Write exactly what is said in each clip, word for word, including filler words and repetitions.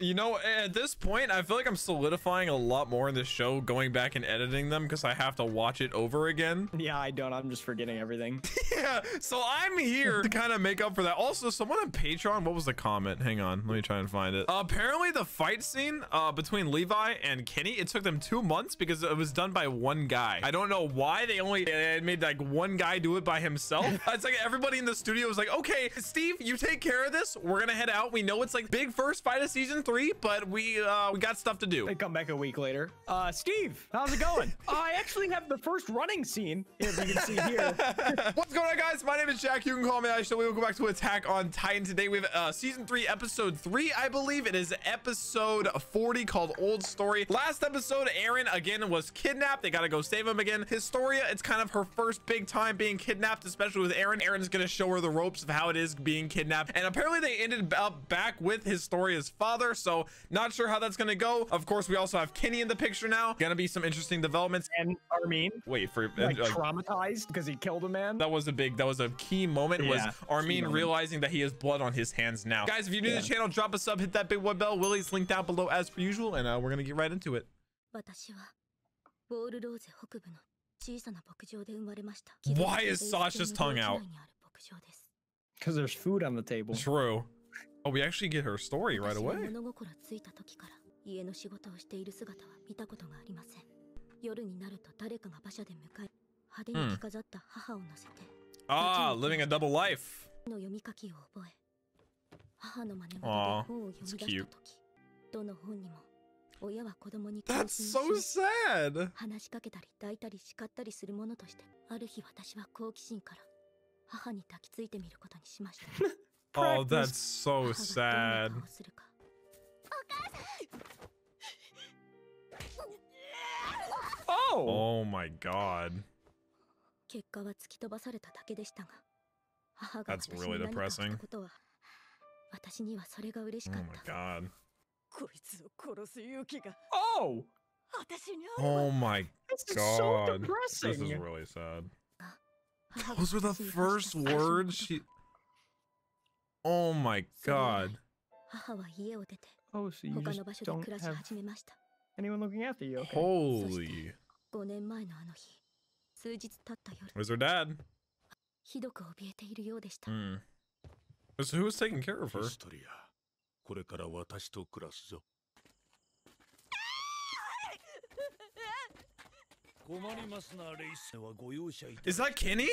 You know, at this point, I feel like I'm solidifying a lot more in this show, going back and editing them because I have to watch it over again. Yeah, I don't. I'm just forgetting everything. Yeah, so I'm here to kind of make up for that. Also, someone on Patreon, what was the comment? Hang on, let me try and find it. Uh, apparently, the fight scene uh, between Levi and Kenny, it took them two months because it was done by one guy. I don't know why they only they made like one guy do it by himself. It's like everybody in the studio was like, okay, Steve, you take care of this. We're going to head out. We know it's like big first fight of season three, but we uh we got stuff to do. They come back a week later. uh Steve, how's it going? uh, I actually have the first running scene, if you can see here. What's going on, guys? My name is Jack. You can call me iShinobi. We will go back to Attack on Titan. Today we have uh season three, episode three. I believe it is episode forty, called Old Story. Last episode, Eren again was kidnapped. They gotta go save him again. Historia, it's kind of her first big time being kidnapped, especially with Eren. Eren's gonna show her the ropes of how it is being kidnapped, and apparently they ended up back with Historia's father, so not sure how that's gonna go. Of course, we also have Kenny in the picture now. Gonna be some interesting developments. And Armin, wait for like uh, traumatized because he killed a man. That was a big that was a key moment. Yeah, was Armin realizing that he has blood on his hands now. Guys, if you're new yeah. to the channel, drop a sub, hit that big white bell. Willie's linked down below as per usual, and uh, we're gonna get right into it. Why is Sasha's tongue out? Because there's food on the table. True. Oh, we actually get her story right away. Hmm. Ah, living a double life. Aw, that's cute. That's so sad. Oh, that's so sad. Oh! Oh my God. That's really depressing. Oh my God. Oh! Oh my God. This is really sad. Those were the first words she... Oh my God. Oh, so you just don't have anyone looking after you. Okay. Holy. Where's her dad? Hmm. So who was taking care of her? Is that Kenny?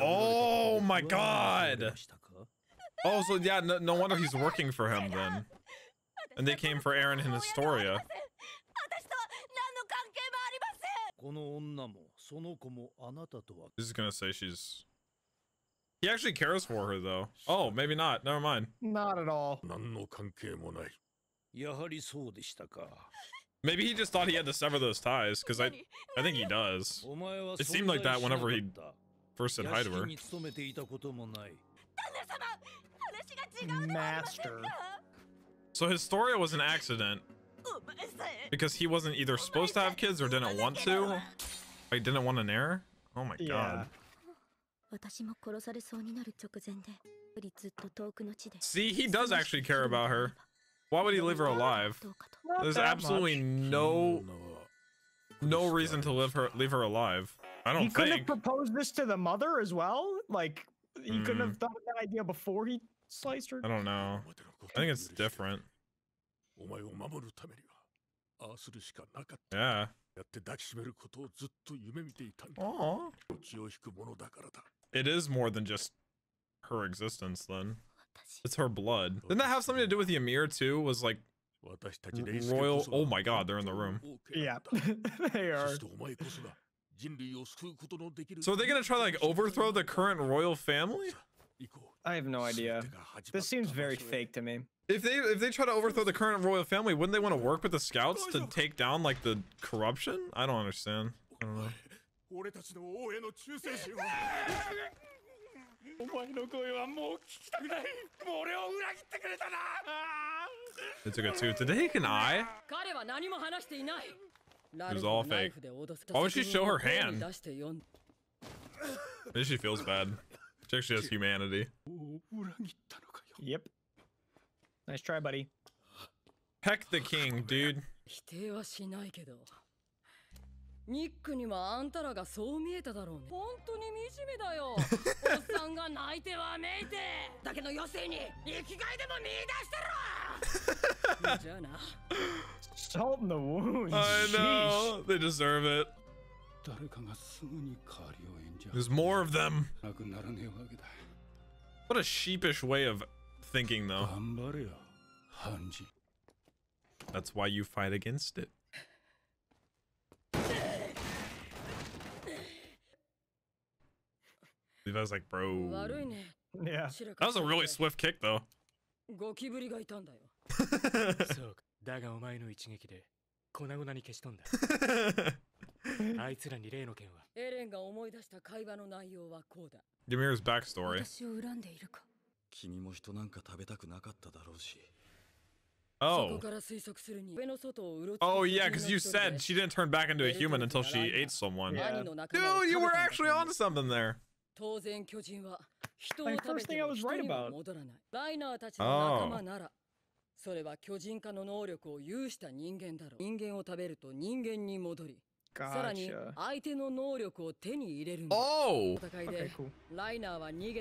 Oh my God. Oh, so yeah, no, no wonder he's working for him then. And they came for Eren and Historia. This is gonna say she's... He actually cares for her though. Oh, maybe not. Never mind. Not at all. Maybe he just thought he had to sever those ties, because I, I think he does. It seemed like that whenever he first said hi to her. Master. So Historia was an accident, because he wasn't either supposed to have kids or didn't want to. I didn't want an heir. Oh my God. See, he does actually care about her. Why would he leave her alive? Not There's absolutely much. no, no reason to leave her, leave her alive. I don't he think. He could have proposed this to the mother as well. Like he mm. couldn't have thought of that idea before he sliced her. I don't know. I think it's different. Yeah. Aww. It is more than just her existence then. It's her blood. Didn't that have something to do with Ymir too? Was like royal. Oh my God, they're in the room. Yeah, they are. So are they gonna try to like overthrow the current royal family? I have no idea. This seems very fake to me. If they if they try to overthrow the current royal family, wouldn't they want to work with the scouts to take down like the corruption? I don't understand. I don't know. They took a two. Did they take an eye? It was all fake. Why would she show her hand? Maybe she feels bad. She actually has humanity. Yep. Nice try, buddy. Heck the king, dude. Salt in the wound. I know. Sheesh. They deserve it. There's more of them. What a sheepish way of thinking, though. That's why you fight against it. Levi's like, bro. Yeah. That was a really swift kick, though. Ymir's backstory. Oh. Oh, yeah, because you said she didn't turn back into a human until she ate someone. Yeah. Dude, you were actually onto something there. The first thing I was right about. Oh. Gotcha. Oh! Okay, cool.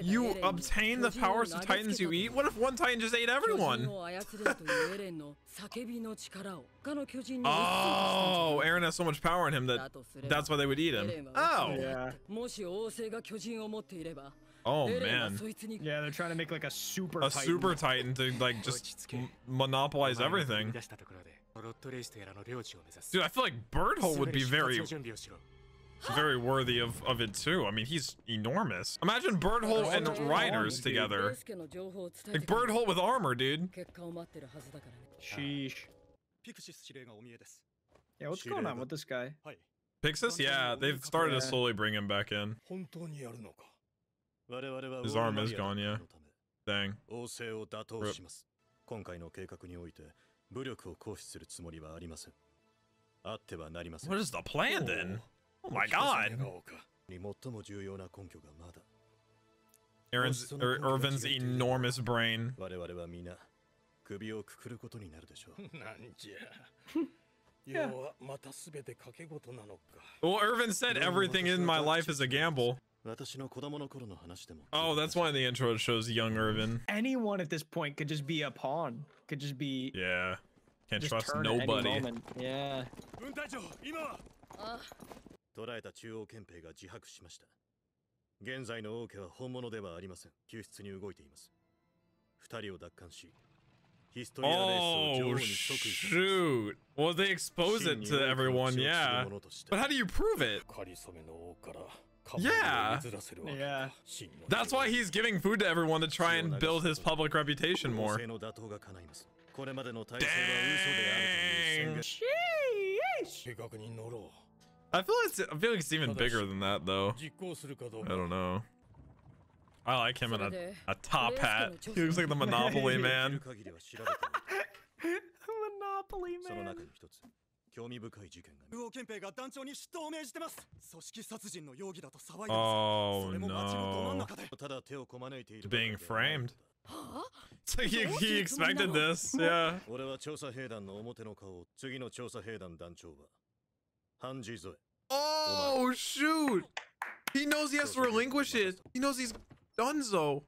You obtain the powers of titans you eat? What if one titan just ate everyone? Oh, Eren has so much power in him that that's why they would eat him. Oh! Yeah. Oh, man. Yeah, they're trying to make like a super titan. A super titan to like just monopolize everything. Dude, I feel like Birdhole would be very, very worthy of, of it too. I mean, he's enormous. Imagine Birdhole and Riders together. Like Birdhole with armor, dude. Sheesh. Yeah, what's going on with this guy? Pixis? Yeah, they've started to slowly bring him back in. His arm is gone, yeah. Dang. Rip. What is the plan then? Oh my god. Erwin's, er, Erwin's enormous brain. Yeah. Well, Erwin said everything in my life is a gamble. Oh, that's why in the intro it shows young Erwin. Anyone at this point could just be a pawn. Could just be. Yeah. Can't trust nobody. Yeah. Oh, shoot. Well, they expose it to everyone, yeah. But how do you prove it? Yeah. Yeah. That's why he's giving food to everyone to try and build his public reputation more. Dang. I feel it's, I feel like it's even bigger than that though. I don't know. I like him in a, a top hat. He looks like the Monopoly man. Monopoly man. Oh no. Being framed. So he, he expected this, yeah. Oh shoot! He knows he has to relinquish it. He knows he's Dunzo.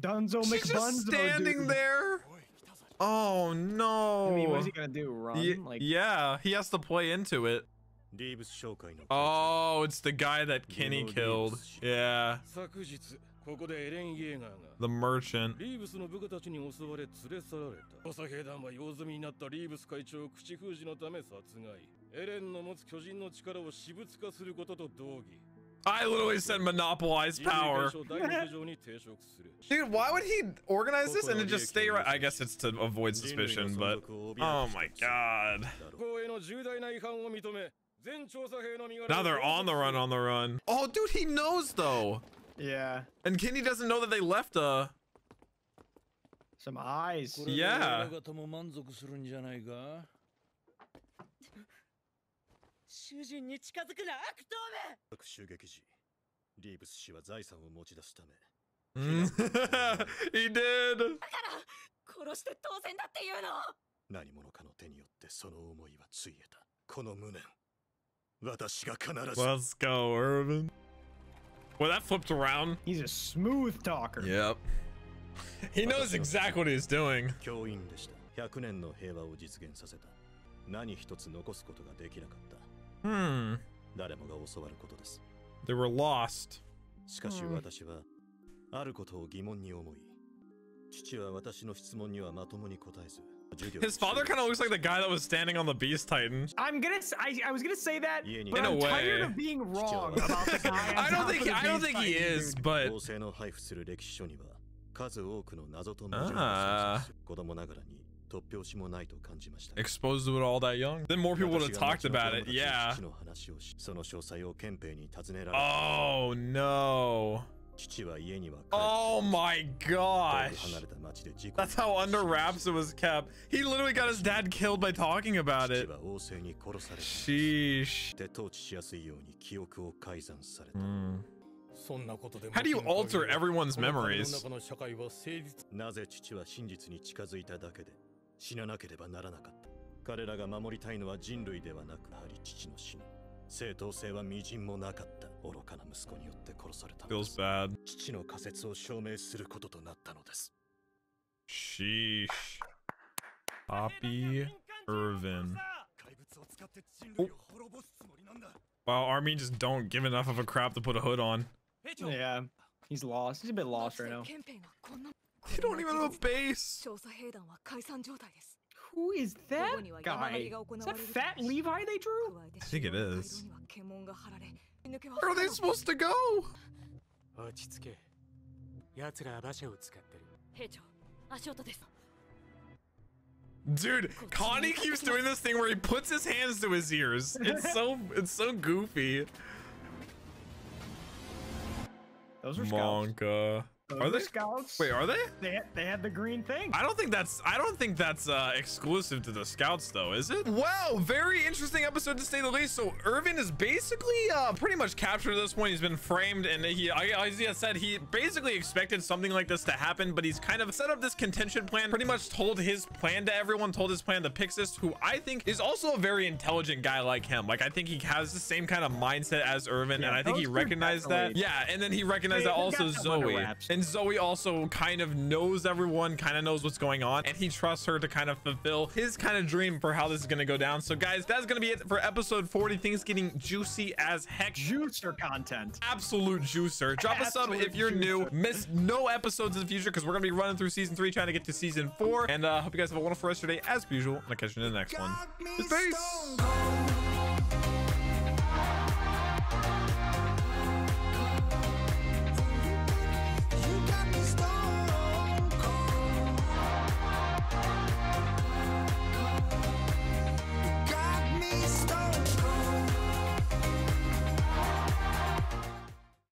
Dunzo McBunzo. She's just standing dude. there. Oh no! I mean, what's he gonna do? Run? He, like, yeah, he has to play into it. Oh, it's the guy that Kenny killed. Yeah. The merchant. I literally said monopolized power. Dude, why would he organize this and then just stay right? I guess it's to avoid suspicion, but oh my god. Now they're on the run, on the run. Oh, dude, he knows though. Yeah. And Kenny doesn't know that they left uh some eyes. Yeah. He did. 殺して当然だっていうの。何者かの手によってその思いはついえた。この無念、私が必ず。Let's go, Erwin. Well, that flipped around. He's a smooth talker. Yep. He knows exactly what he's doing. 教員でした。百年の平和を実現させた。何一つ残すことができなかった。Hmm. 誰もが教わることです。They were lost. しかし私はあることを疑問に思い、父は私の質問にはまともに答えず。His father kind of looks like the guy that was standing on the Beast Titan. I'm gonna, I, I was gonna say that, but I'm tired of being wrong about the guy. I don't think, I don't think he is, but. Ah. Exposed to it all that young, then more people would have talked about it. Yeah. Oh no. Oh my gosh. That's how under wraps it was kept. He literally got his dad killed by talking about it. Sheesh. Mm. How do you alter everyone's memories? Feels bad. Sheesh. Poppy Erwin. Oh. Wow, Armin just don't give enough of a crap to put a hood on. Yeah, he's lost. He's a bit lost right now. They don't even have a base. Who is that guy? Is that Fat Levi they drew? I think it is. Where are they supposed to go? Dude, Connie keeps doing this thing where he puts his hands to his ears. It's so, it's so goofy. Those are Monka. Those are they scouts? Wait, are they? They had, they had the green thing. I don't think that's I don't think that's uh, exclusive to the scouts, though, is it? Wow, very interesting episode to say the least. So Erwin is basically uh, pretty much captured at this point. He's been framed, and he, as he said, he basically expected something like this to happen, but he's kind of set up this contention plan. Pretty much told his plan to everyone, told his plan to Pixis, who I think is also a very intelligent guy like him. Like I think he has the same kind of mindset as Erwin, yeah, and I think he recognized that. Yeah, and then he recognized they, that also Zoe. And Zoe also kind of knows everyone, kind of knows what's going on, and he trusts her to kind of fulfill his kind of dream for how this is going to go down. So guys, that's going to be it for episode forty. Things getting juicy as heck. Juicer content. Absolute juicer. Drop a sub if you're juicer. New. Miss no episodes in the future because we're going to be running through season three, trying to get to season four. And I uh, hope you guys have a wonderful rest of your day as usual. And I'll catch you in the next one. Peace.